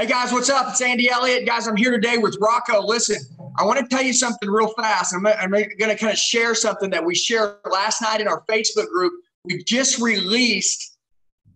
Hey guys, what's up? It's Andy Elliott. Guys, I'm here today with Rocco. Listen, I want to tell you something real fast. I'm going to kind of share something that we shared last night in our Facebook group. We just released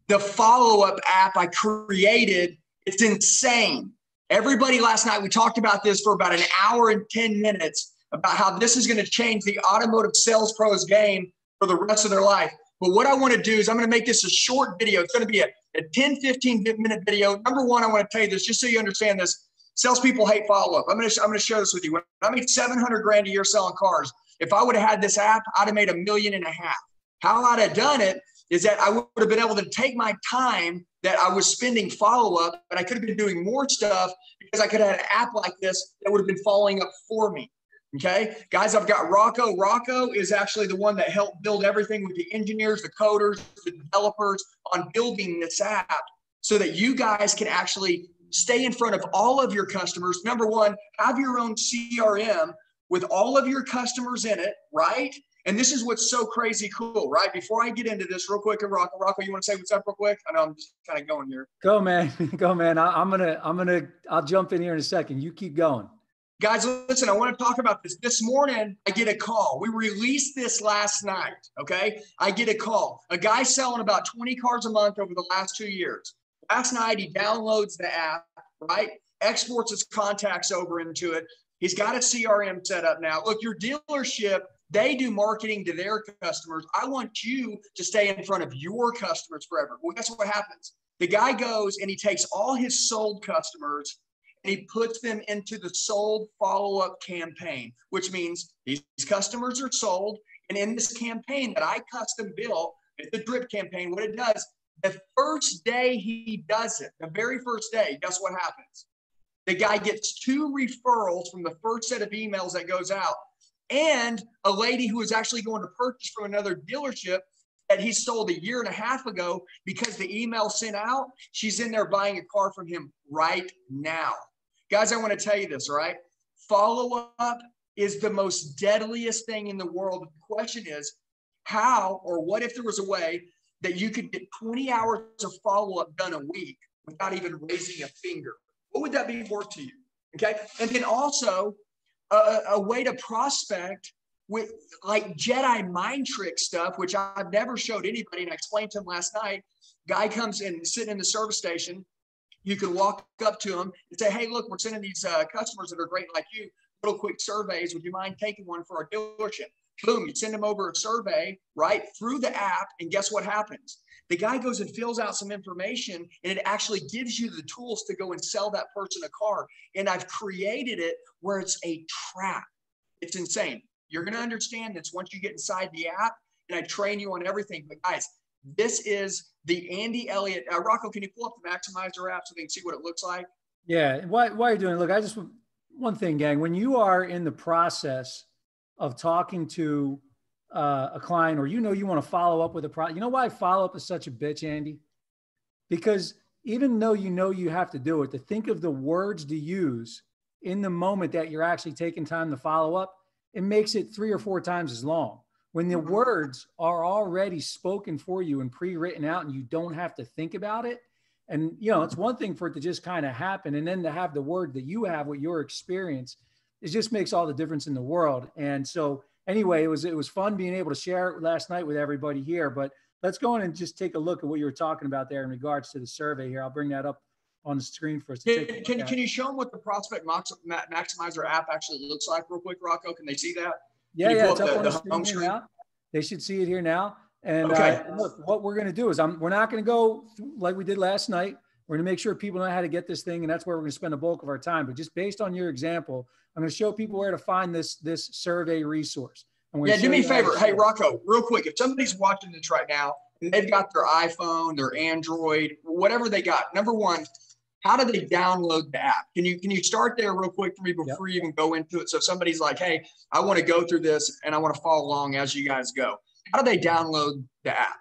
the follow-up app I created. It's insane. Everybody last night, we talked about this for about an hour and 10 minutes about how this is going to change the automotive sales pro's game for the rest of their life. But what I want to do is I'm going to make this a short video. It's going to be a 10, 15-minute video. Number one, I want to tell you this, just so you understand this. Salespeople hate follow-up. I'm going to share this with you. When I made $700 grand a year selling cars, if I would have had this app, I'd have made $1.5 million. How I'd have done it is that I would have been able to take my time that I was spending follow-up, and I could have been doing more stuff because I could have had an app like this that would have been following up for me. Okay, guys, I've got Rocco. Rocco is actually the one that helped build everything with the engineers, the coders, the developers on building this app so that you guys can actually stay in front of all of your customers. Number one, have your own CRM with all of your customers in it, right? And this is what's so crazy cool, right? Before I get into this real quick, and Rocco, you want to say what's up real quick? I know I'm just kind of going here. Go, man. Go, man. I'll jump in here in a second. You keep going. Guys, listen, I want to talk about this. This morning, I get a call. We released this last night, okay? I get a call. A guy selling about 20 cars a month over the last 2 years. Last night, he downloads the app, right? Exports his contacts over into it. He's got a CRM set up now. Look, your dealership, they do marketing to their customers. I want you to stay in front of your customers forever. Well, guess what happens? The guy goes and he takes all his sold customers and he puts them into the sold follow-up campaign, which means these customers are sold. And in this campaign that I custom built, it's the drip campaign, what it does, the first day he does it, the very first day, guess what happens? The guy gets 2 referrals from the first set of emails that goes out. And a lady who was actually going to purchase from another dealership that he sold 1.5 years ago because the email sent out, she's in there buying a car from him right now. Guys, I want to tell you this, all right? Follow-up is the most deadliest thing in the world. The question is how or what if there was a way that you could get 20 hours of follow-up done a week without even raising a finger? What would that be worth to you? Okay. And then also a way to prospect with like Jedi mind trick stuff, which I've never showed anybody. And I explained to him last night, guy comes in, sitting in the service station. You can walk up to him and say, hey, look, we're sending these customers that are great like you, little quick surveys. Would you mind taking one for our dealership? Boom, you send them over a survey, right, through the app, and guess what happens? The guy goes and fills out some information, and it actually gives you the tools to go and sell that person a car. And I've created it where it's a trap. It's insane. You're going to understand this once you get inside the app, and I train you on everything. But guys, this is the Andy Elliott. Rocco, can you pull up the Maximizer app so they can see what it looks like? Yeah. While you're doing it, look, one thing, gang, when you are in the process of talking to a client, or you want to follow up with a product. You know why follow up is such a bitch, Andy? Because even though you have to do it, to think of the words to use in the moment that you're actually taking time to follow up, it makes it 3 or 4 times as long. When the words are already spoken for you and pre-written out and you don't have to think about it, and it's one thing for it to just kind of happen, and then to have the word that you have with your experience, it just makes all the difference in the world. And so anyway, it was fun being able to share it last night with everybody here, but let's go on and just take a look at what you were talking about there in regards to the survey here. I'll bring that up on the screen for us to take a look at. Can you show them what the Prospect Maximizer app actually looks like real quick, Rocco? Can they see that? Yeah, it's up on the home screen now. They should see it here now. And okay. Look, what we're going to do is we're not going to go like we did last night. We're going to make sure people know how to get this thing, and that's where we're going to spend the bulk of our time. But just based on your example, I'm going to show people where to find this survey resource. Yeah, do me a favor. Hey, Rocco, real quick. If somebody's watching this right now, and they've got their iPhone, their Android, whatever they got, number one, how do they download the app? Can you start there real quick for me before you even go into it? So if somebody's like, hey, I want to go through this, and I want to follow along as you guys go. How do they download the app?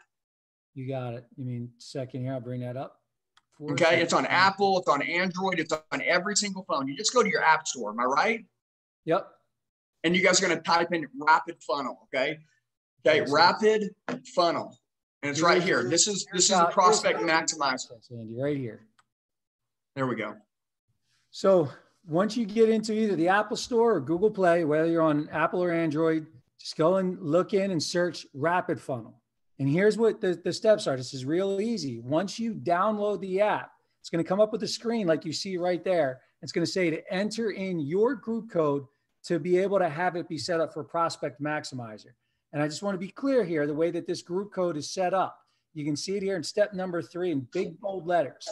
You got it. You mean second here? I'll bring that up. Okay, it's on Apple, it's on Android, it's on every single phone. You just go to your app store, am I right? Yep. And you guys are going to type in Rapid Funnel, okay? Okay, Rapid Funnel. And it's right here. This is the Prospect Maximizer. Right here. There we go. So once you get into either the Apple Store or Google Play, whether you're on Apple or Android, just go and look in and search Rapid Funnel. And here's what the steps are. This is real easy. Once you download the app, it's going to come up with a screen like you see right there. It's going to say to enter in your group code to be able to have it be set up for Prospect Maximizer. And I just want to be clear here, the way that this group code is set up. You can see it here in step number 3 in big bold letters,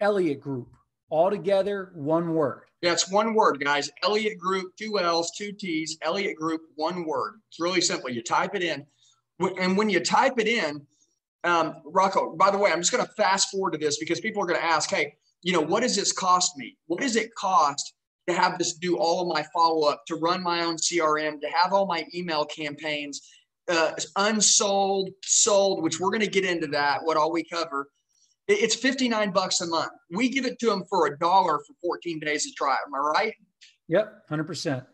Elliott Group, all together, one word. Yeah, it's one word, guys. Elliott Group, 2 L's, 2 T's, Elliott Group, one word. It's really simple. You type it in. And when you type it in, Rocco, by the way, I'm just going to fast forward to this because people are going to ask, hey, you know, what does this cost me? What does it cost to have this do all of my follow-up, to run my own CRM, to have all my email campaigns, unsold, sold, which we're going to get into that, what all we cover. It's $59 a month. We give it to them for $1 for 14 days to try it. Am I right? Yep, 100%.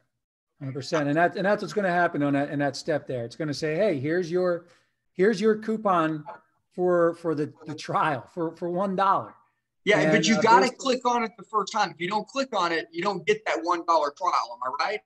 100%. And that's what's going to happen on that, in that step there. It's going to say, hey, here's your coupon for the trial for $1. Yeah, and, but you got to click on it the first time. If you don't click on it, you don't get that $1 trial. Am I right?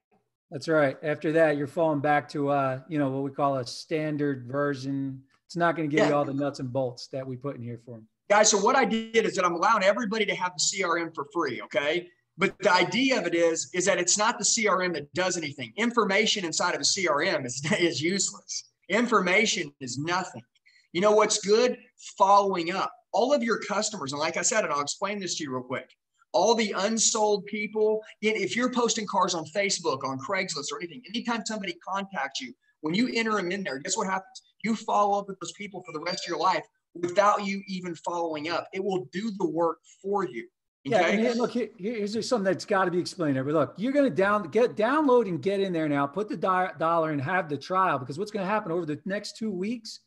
That's right. After that, you're falling back to, you know, what we call a standard version. It's not going to give you all the nuts and bolts that we put in here for them. Guys, so what I did is that I'm allowing everybody to have the CRM for free, okay? But the idea of it is that it's not the CRM that does anything. Information inside of a CRM is useless. Information is nothing. You know what's good? Following up. All of your customers, and like I said, and I'll explain this to you real quick, all the unsold people, if you're posting cars on Facebook, on Craigslist or anything, anytime somebody contacts you, when you enter them in there, guess what happens? You follow up with those people for the rest of your life without you even following up. It will do the work for you. Okay? Yeah, and here, look, here's something that's got to be explained. But look, you're going to download and get in there now, put the dollar and have the trial, because what's going to happen over the next 2 weeks,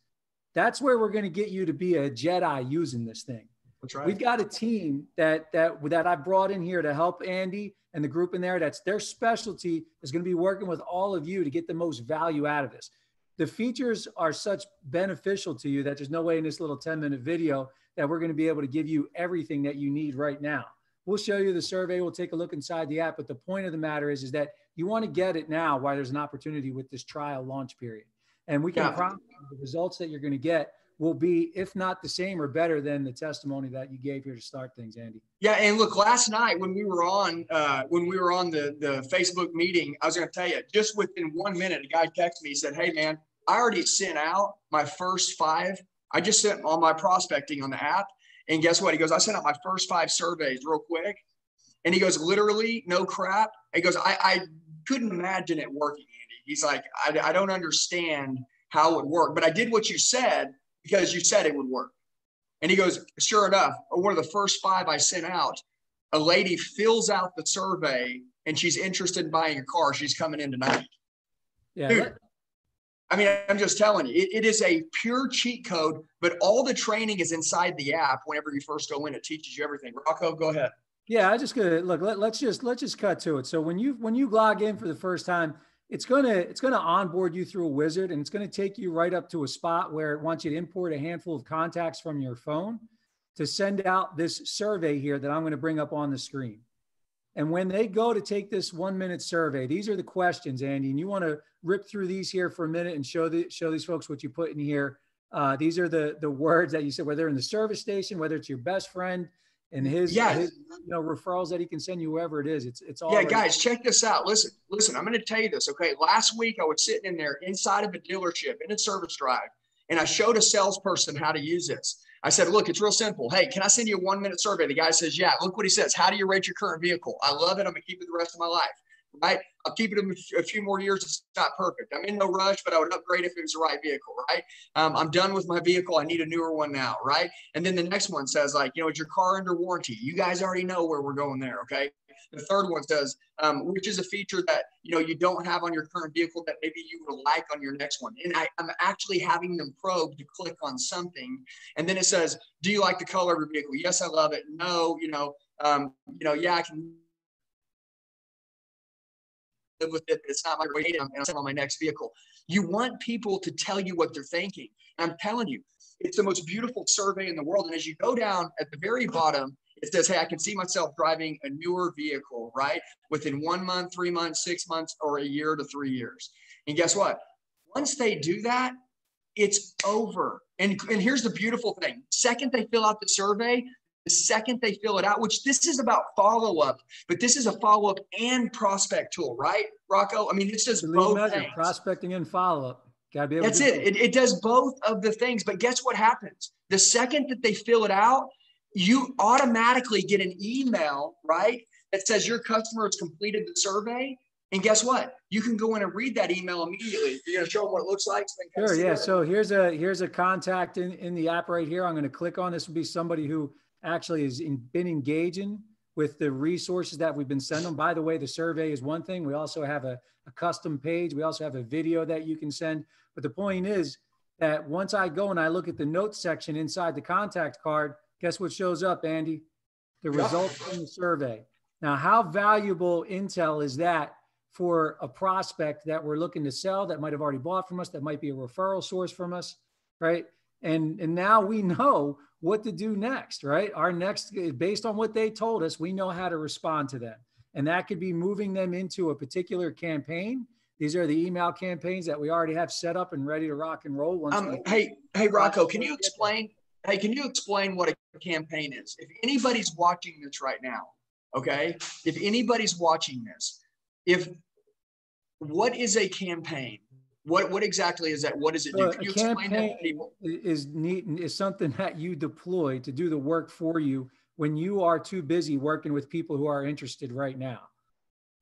that's where we're going to get you to be a Jedi using this thing. That's right. We've got a team that I brought in here to help Andy and the group in there. That's their specialty, is going to be working with all of you to get the most value out of this. The features are such beneficial to you that there's no way in this little 10-minute video that we're going to be able to give you everything that you need right now. We'll show you the survey. We'll take a look inside the app. But the point of the matter is that you want to get it now while there's an opportunity with this trial launch period. And we can promise you the results that you're going to get will be, if not the same or better than the testimony that you gave here to start things, Andy. Yeah, and look, last night when we were on the Facebook meeting, I was going to tell you, just within 1 minute, a guy texted me. He said, hey, man, I already sent out my first 5. I just sent all my prospecting on the app. And guess what? He goes, I sent out my first 5 surveys real quick. And he goes, literally, no crap. He goes, I couldn't imagine it working, Andy. He's like, I don't understand how it would work. But I did what you said, because you said it would work. And he goes, sure enough, one of the first 5 I sent out, a lady fills out the survey and she's interested in buying a car. She's coming in tonight. Yeah. Dude, I mean, I'm just telling you, it is a pure cheat code, but all the training is inside the app. Whenever you first go in, it teaches you everything. Rocco, go ahead. Yeah, I just gonna look. Let's just cut to it. So when you log in for the first time, it's gonna onboard you through a wizard, and it's gonna take you right up to a spot where it wants you to import a handful of contacts from your phone to send out this survey here that I'm gonna bring up on the screen. And when they go to take this 1 minute survey, these are the questions, Andy, and you want to rip through these here for a minute and show these folks what you put in here. These are the words that you said, whether in the service station, whether it's your best friend and his you know, referrals that he can send you, whoever it is. It's all. Yeah, guys, check this out. Listen, I'm going to tell you this. Okay. Last week I was sitting in there inside of a dealership in a service drive, and I showed a salesperson how to use this. I said, look, it's real simple. Hey, can I send you a 1 minute survey? The guy says, yeah. Look what he says. How do you rate your current vehicle? I love it. I'm going to keep it the rest of my life. Right? I'll keep it a few more years. It's not perfect. I'm in no rush, but I would upgrade if it was the right vehicle. Right? I'm done with my vehicle. I need a newer one now. Right? And then the next one says, like, you know, is your car under warranty? You guys already know where we're going there. Okay. The third one says, which is a feature that, you know, you don't have on your current vehicle that maybe you would like on your next one. And I'm actually having them probe to click on something. And then it says, do you like the color of your vehicle? Yes, I love it. No, yeah, I can live with it, but it's not my way. I'm going to sell on my next vehicle. You want people to tell you what they're thinking. And I'm telling you, it's the most beautiful survey in the world. And as you go down at the very bottom, It says, hey, I can see myself driving a newer vehicle, right? Within 1 month, 3 months, 6 months, or a year to 3 years. And guess what? Once they do that, it's over. And here's the beautiful thing. Second they fill out the survey, the second they fill it out, which this is about follow-up, but this is a follow-up and prospect tool, right, Rocco? I mean, it does both things. Prospecting and follow-up. Gotta be able to do it. It does both of the things, but guess what happens? The second that they fill it out, you automatically get an email, right, that says your customer has completed the survey. And guess what? You can go in and read that email immediately. You're going to show them what it looks like. So sure, yeah. So here's a contact in the app right here. I'm going to click on this. Would be somebody who actually has been engaging with the resources that we've been sending them. By the way, the survey is one thing. We also have a custom page. We also have a video that you can send. But the point is that once I go and I look at the notes section inside the contact card, guess what shows up, Andy? The results from the survey. Now, how valuable intel is that for a prospect that we're looking to sell, that might have already bought from us, that might be a referral source from us, right? And now we know what to do next, right? Our next, based on what they told us, we know how to respond to them. And that could be moving them into a particular campaign. These are the email campaigns that we already have set up and ready to rock and roll. Once hey, Rocco, can you explain what a campaign is? If anybody's watching this right now, okay? If anybody's watching this, what is a campaign? What exactly is that? What is it? Can you explain that to people? Is something that you deploy to do the work for you when you are too busy working with people who are interested right now.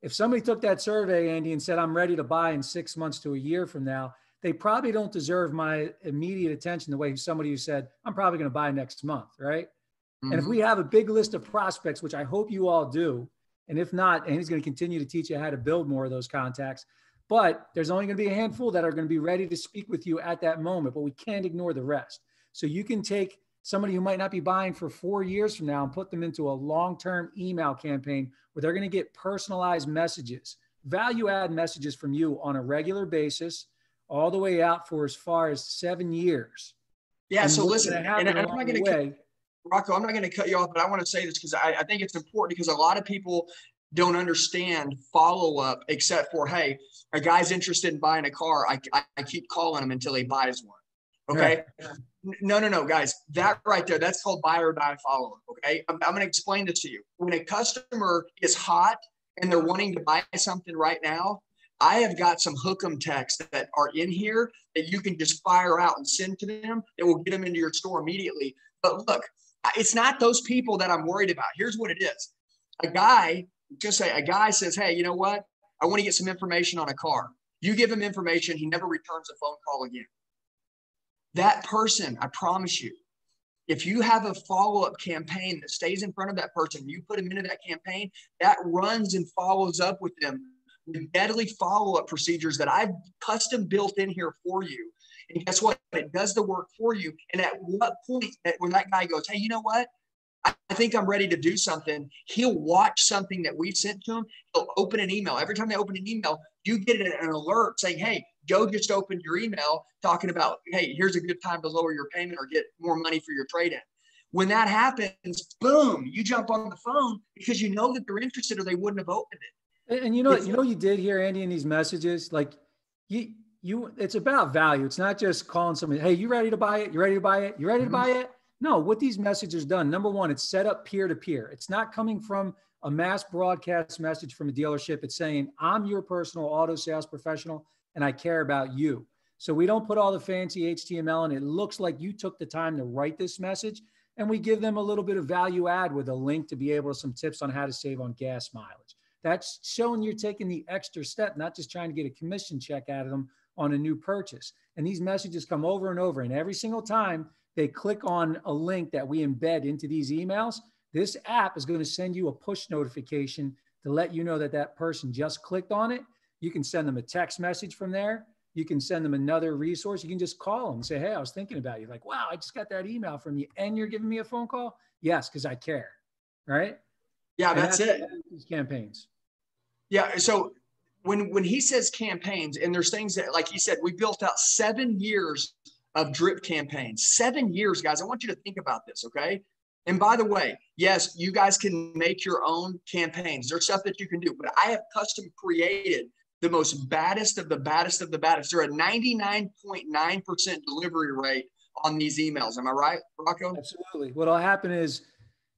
If somebody took that survey, Andy, and said, I'm ready to buy in 6 months to a year from now, they probably don't deserve my immediate attention the way somebody who said, I'm probably going to buy next month, right? Mm-hmm. And if we have a big list of prospects, which I hope you all do, and if not, and he's going to continue to teach you how to build more of those contacts, but there's only going to be a handful that are going to be ready to speak with you at that moment, but we can't ignore the rest. So you can take somebody who might not be buying for 4 years from now and put them into a long-term email campaign where they're going to get personalized messages, value-add messages from you on a regular basis, all the way out for as far as 7 years. Yeah, and so listen, Rocco, I'm not going to cut you off, but I want to say this because I think it's important because a lot of people don't understand follow-up except for, hey, a guy's interested in buying a car. I keep calling him until he buys one. Okay. Yeah. No, guys, that right there, that's called buy or die follow-up. Okay. I'm going to explain this to you. When a customer is hot and they're wanting to buy something right now, I have got some hook 'em texts that are in here that you can just fire out and send to them. It will get them into your store immediately. But look, it's not those people that I'm worried about. Here's what it is. A guy says, hey, you know what? I want to get some information on a car. You give him information. He never returns a phone call again. That person, I promise you, if you have a follow-up campaign that stays in front of that person, you put them into that campaign, that runs and follows up with them with deadly follow-up procedures that I've custom built in here for you. And guess what? It does the work for you. And at what point when that guy goes, hey, you know what? I think I'm ready to do something. He'll watch something that we've sent to him. He'll open an email. Every time they open an email, you get an alert saying, hey, Joe just opened your email talking about, hey, here's a good time to lower your payment or get more money for your trade-in. When that happens, boom, you jump on the phone because you know that they're interested or they wouldn't have opened it. And you know what you did here, Andy, in these messages? Like it's about value. It's not just calling somebody, hey, you ready to buy it? You ready to buy it? You ready to buy it? No, what these messages done, number one, it's set up peer-to-peer. It's not coming from a mass broadcast message from a dealership. It's saying, I'm your personal auto sales professional and I care about you. So we don't put all the fancy HTML in. It looks like you took the time to write this message and we give them a little bit of value add with a link to be able to some tips on how to save on gas mileage. That's showing you're taking the extra step, not just trying to get a commission check out of them on a new purchase. And these messages come over and over. And every single time they click on a link that we embed into these emails, this app is going to send you a push notification to let you know that that person just clicked on it. You can send them a text message from there. You can send them another resource. You can just call them and say, hey, I was thinking about you. Like, wow, I just got that email from you and you're giving me a phone call? Yes, because I care, right? Yeah, that's it. These campaigns. Yeah, so when he says campaigns, and there's things that, like he said, we built out 7 years of drip campaigns. 7 years, guys. I want you to think about this, okay? And by the way, yes, you guys can make your own campaigns. There's stuff that you can do, but I have custom created the most baddest of the baddest of the baddest. They're a 99.9% delivery rate on these emails. Am I right, Rocco? Absolutely. What'll happen is,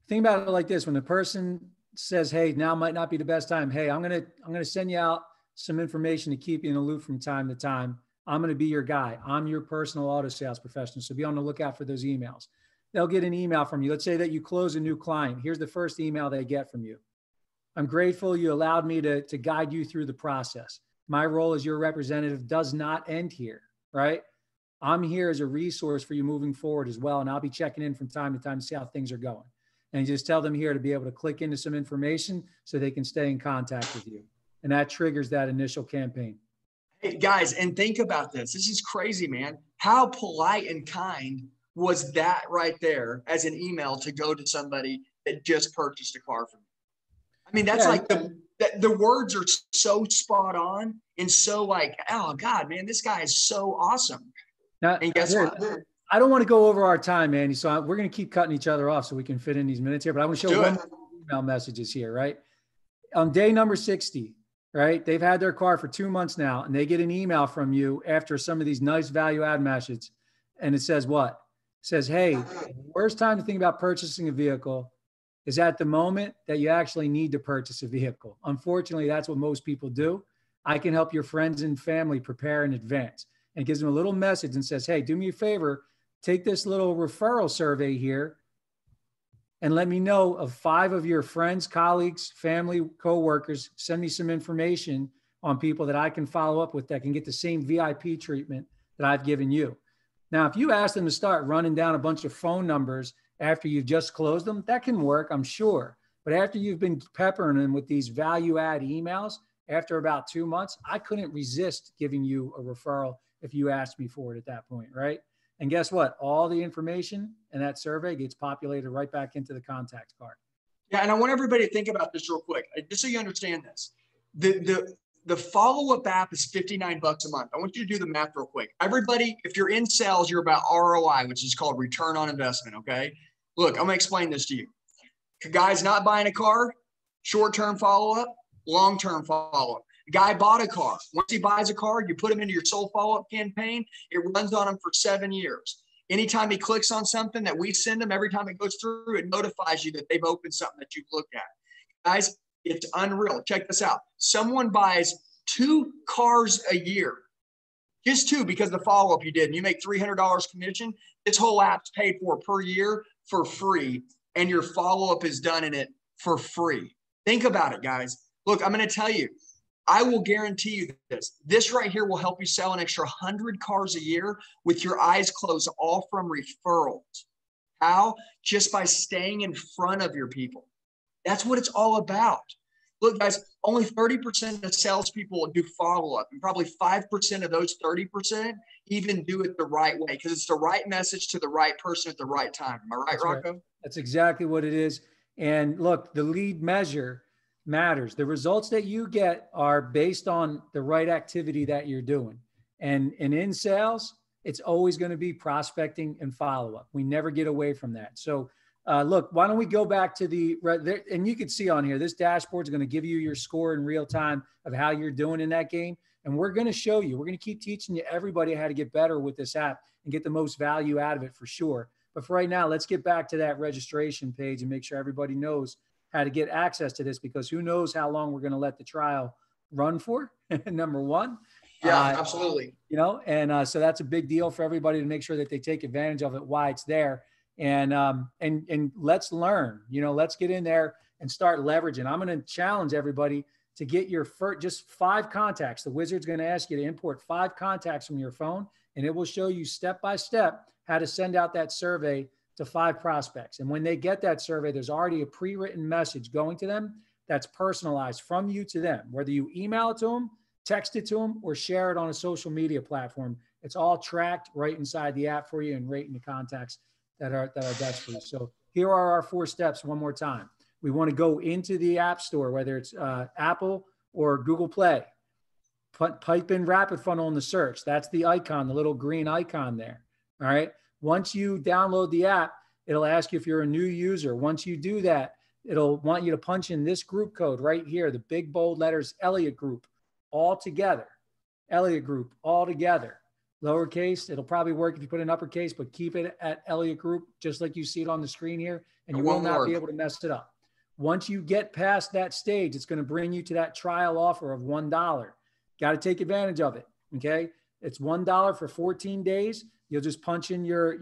think about it like this. When the person says, hey, now might not be the best time. Hey, I'm going to send you out some information to keep you in the loop from time to time. I'm going to be your guy. I'm your personal auto sales professional. So be on the lookout for those emails. They'll get an email from you. Let's say that you close a new client. Here's the first email they get from you. I'm grateful you allowed me to guide you through the process. My role as your representative does not end here, right? I'm here as a resource for you moving forward as well. And I'll be checking in from time to time to see how things are going. And you just tell them here to be able to click into some information so they can stay in contact with you. And that triggers that initial campaign. Hey guys, and think about this. This is crazy, man. How polite and kind was that right there as an email to go to somebody that just purchased a car from you? I mean, that's like the words are so spot on and so like, oh God, man, this guy is so awesome. Now, and guess what? I don't want to go over our time, Andy. So we're going to keep cutting each other off so we can fit in these minutes here, but I want to show one more email messages here, right? On day number 60, right? They've had their car for 2 months now and they get an email from you after some of these nice value add messages. And it says what? It says, hey, the worst time to think about purchasing a vehicle is at the moment that you actually need to purchase a vehicle. Unfortunately, that's what most people do. I can help your friends and family prepare in advance. And it gives them a little message and says, hey, do me a favor, take this little referral survey here and let me know of 5 of your friends, colleagues, family, coworkers. Send me some information on people that I can follow up with that can get the same VIP treatment that I've given you. Now, if you ask them to start running down a bunch of phone numbers after you've just closed them, that can work, I'm sure. But after you've been peppering them with these value add emails, after about 2 months, I couldn't resist giving you a referral if you asked me for it at that point, right? And guess what? All the information in that survey gets populated right back into the contact card. Yeah, and I want everybody to think about this real quick, just so you understand this. The follow-up app is $59 a month. I want you to do the math real quick. Everybody, if you're in sales, you're about ROI, which is called return on investment, okay? Look, I'm going to explain this to you. Guy's not buying a car, short-term follow-up, long-term follow-up. Guy bought a car. Once he buys a car, you put him into your sold follow-up campaign. It runs on him for 7 years. Anytime he clicks on something that we send him, every time it goes through, it notifies you that they've opened something that you've looked at. Guys, it's unreal. Check this out. Someone buys 2 cars a year. Just 2 because the follow-up you did. And you make $300 commission. This whole app's paid for per year for free. And your follow-up is done in it for free. Think about it, guys. Look, I'm going to tell you. I will guarantee you this. This right here will help you sell an extra 100 cars a year with your eyes closed, all from referrals. How? Just by staying in front of your people. That's what it's all about. Look, guys, only 30% of salespeople do follow-up, and probably 5% of those 30% even do it the right way because it's the right message to the right person at the right time. Am I right, Rocco? That's exactly what it is. And look, the lead measure matters. The results that you get are based on the right activity that you're doing. And in sales, it's always going to be prospecting and follow-up. We never get away from that. So look, why don't we go back to the, and you can see on here, this dashboard is going to give you your score in real time of how you're doing in that game. And we're going to show you, we're going to keep teaching you everybody how to get better with this app and get the most value out of it for sure. But for right now, let's get back to that registration page and make sure everybody knows how to get access to this, because who knows how long we're going to let the trial run for, number one. Yeah, absolutely. You know, and so that's a big deal for everybody to make sure that they take advantage of it while it's there. And let's learn, you know, let's get in there and start leveraging. I'm going to challenge everybody to get your first, just 5 contacts. The wizard's going to ask you to import 5 contacts from your phone, and it will show you step-by-step how to send out that survey to 5 prospects. And when they get that survey, there's already a pre-written message going to them that's personalized from you to them. Whether you email it to them, text it to them, or share it on a social media platform, it's all tracked right inside the app for you and right in the contacts that are best for you. So here are our 4 steps one more time. We want to go into the App Store, whether it's Apple or Google Play. Pipe in Rapid Funnel in the search. That's the icon, the little green icon there. All right. Once you download the app, It'll ask you if you're a new user. Once you do that, it'll want you to punch in this group code right here, the big bold letters, Elliott Group, all together. Elliott Group, all together. Lowercase, it'll probably work if you put in uppercase, but keep it at Elliott Group, just like you see it on the screen here, and you will not be able to mess it up. Once you get past that stage, it's going to bring you to that trial offer of $1. Got to take advantage of it, okay? It's $1 for 14 days. You'll just punch in your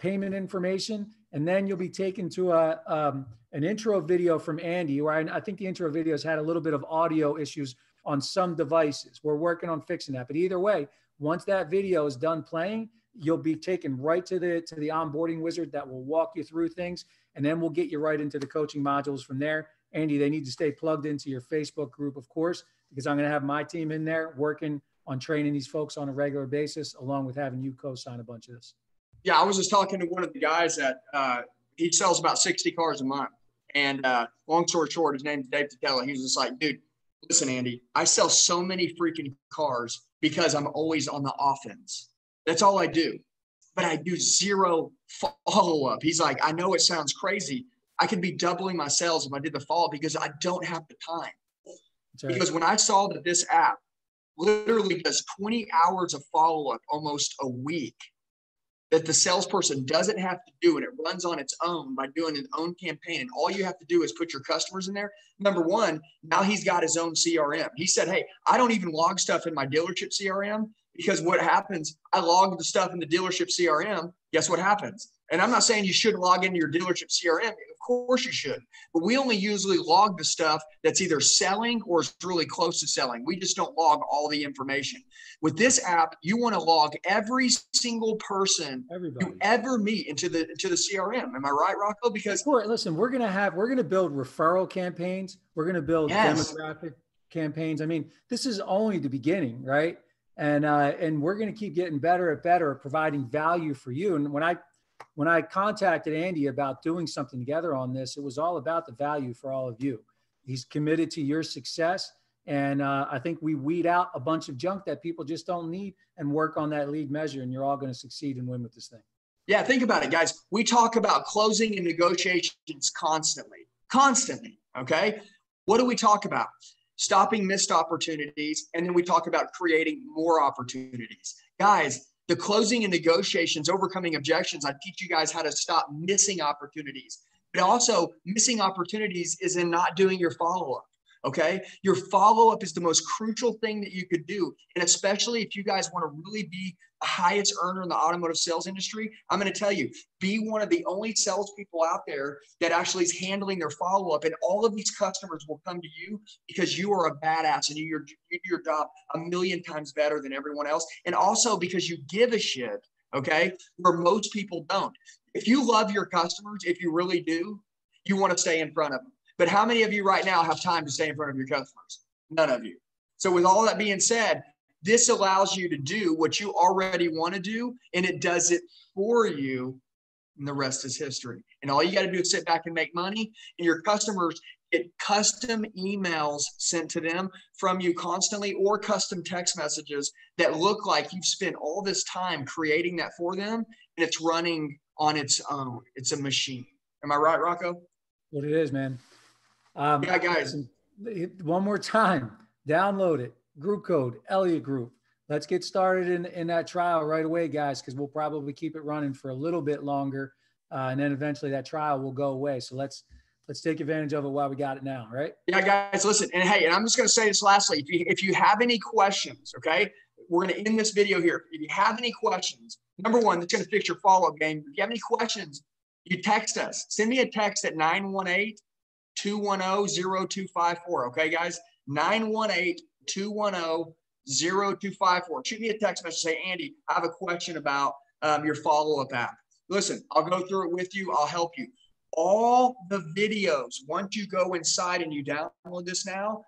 payment information, and then you'll be taken to an intro video from Andy, where I think the intro videos had a little bit of audio issues on some devices. We're working on fixing that. But either way, once that video is done playing, you'll be taken right to the onboarding wizard that will walk you through things. And then we'll get you right into the coaching modules from there. Andy, they need to stay plugged into your Facebook group, of course, because I'm going to have my team in there working on training these folks on a regular basis, along with having you co-sign a bunch of this. Yeah, I was just talking to one of the guys that he sells about 60 cars a month. And long story short, his name's Dave Tatella. He was just like, dude, listen, Andy, I sell so many freaking cars because I'm always on the offense. That's all I do. But I do zero follow-up. He's like, I know it sounds crazy. I could be doubling my sales if I did the follow-up because I don't have the time. Right. Because when I saw that this app literally does 20 hours of follow-up almost a week that the salesperson doesn't have to do, and it runs on its own by doing its own campaign, and all you have to do is put your customers in there. Number one, now he's got his own CRM. He said, hey, I don't even log stuff in my dealership CRM. Because what happens, I log the stuff in the dealership CRM, guess what happens? And I'm not saying you shouldn't log into your dealership CRM. Of course you should. But we only usually log the stuff that's either selling or is really close to selling. We just don't log all the information. With this app, you want to log every single person you ever meet into the CRM. Am I right, Rocco? Because listen, we're going to build referral campaigns. We're going to build demographic campaigns. I mean, this is only the beginning, right? And we're going to keep getting better at providing value for you. And when I contacted Andy about doing something together on this, it was all about the value for all of you. He's committed to your success. And I think we weed out a bunch of junk that people just don't need and work on that lead measure. And you're all going to succeed and win with this thing. Yeah, think about it, guys. We talk about closing and negotiations constantly. Okay. What do we talk about? Stopping missed opportunities, and then we talk about creating more opportunities. Guys, the closing and negotiations, overcoming objections, I teach you guys how to stop missing opportunities. But also, missing opportunities is in not doing your follow-up, okay? Your follow-up is the most crucial thing that you could do, and especially if you guys want to really be the highest earner in the automotive sales industry, I'm going to tell you, be one of the only salespeople out there that actually is handling their follow-up, and all of these customers will come to you because you are a badass and you do your job a million times better than everyone else, and also because you give a shit, okay, where most people don't. If you love your customers, if you really do, you want to stay in front of them. But how many of you right now have time to stay in front of your customers? None of you. So with all that being said, this allows you to do what you already want to do, and it does it for you, and the rest is history. And all you got to do is sit back and make money, and your customers get custom emails sent to them from you constantly or custom text messages that look like you've spent all this time creating that for them, and it's running on its own. It's a machine. Am I right, Rocco? What it is, man. Yeah, guys. One more time, download it. Group code, Elliott Group. Let's get started in that trial right away, guys, because we'll probably keep it running for a little bit longer. And then eventually that trial will go away. So let's take advantage of it while we got it now, right? Yeah, guys, listen. And hey, and I'm just going to say this lastly. If you have any questions, okay, we're going to end this video here. If you have any questions, number one, that's going to fix your follow-up game. If you have any questions, you text us. Send me a text at 918-210-0254, okay, guys? 918-210-0254. Shoot me a text message, say, Andy, I have a question about your follow-up app. Listen, I'll go through it with you. I'll help you. All the videos, once you go inside and you download this now,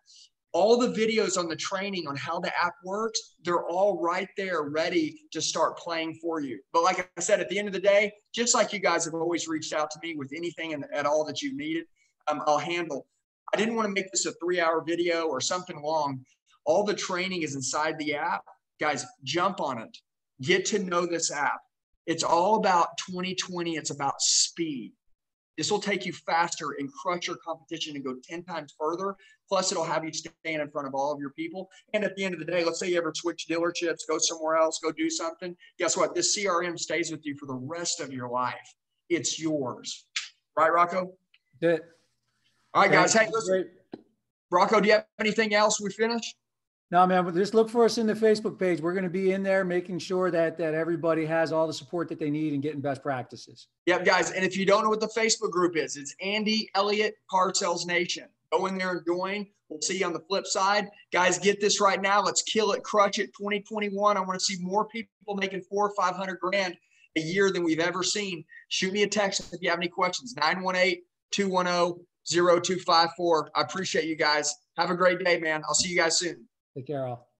all the videos on the training on how the app works, they're all right there ready to start playing for you. But like I said, at the end of the day, just like you guys have always reached out to me with anything and at all that you needed, I'll handle. I didn't want to make this a 3-hour video or something long. All the training is inside the app. Guys, jump on it. Get to know this app. It's all about 2020. It's about speed. This will take you faster and crush your competition and go 10 times further. Plus, it'll have you stand in front of all of your people. And at the end of the day, let's say you ever switch dealerships, go somewhere else, go do something. Guess what? This CRM stays with you for the rest of your life. It's yours. Right, Rocco? That's it. All right, guys. Hey, listen. Rocco, do you have anything else? We finished? No, man, just look for us in the Facebook page. We're going to be in there making sure that, everybody has all the support that they need and getting best practices. Yep, guys. And if you don't know what the Facebook group is, it's Andy Elliott Car Sales Nation. Go in there and join. We'll see you on the flip side. Guys, get this right now. Let's kill it, crush it. 2021, I want to see more people making $400,000 or $500,000 a year than we've ever seen. Shoot me a text if you have any questions. 918-210-0254. I appreciate you guys. Have a great day, man. I'll see you guys soon. Take care, all.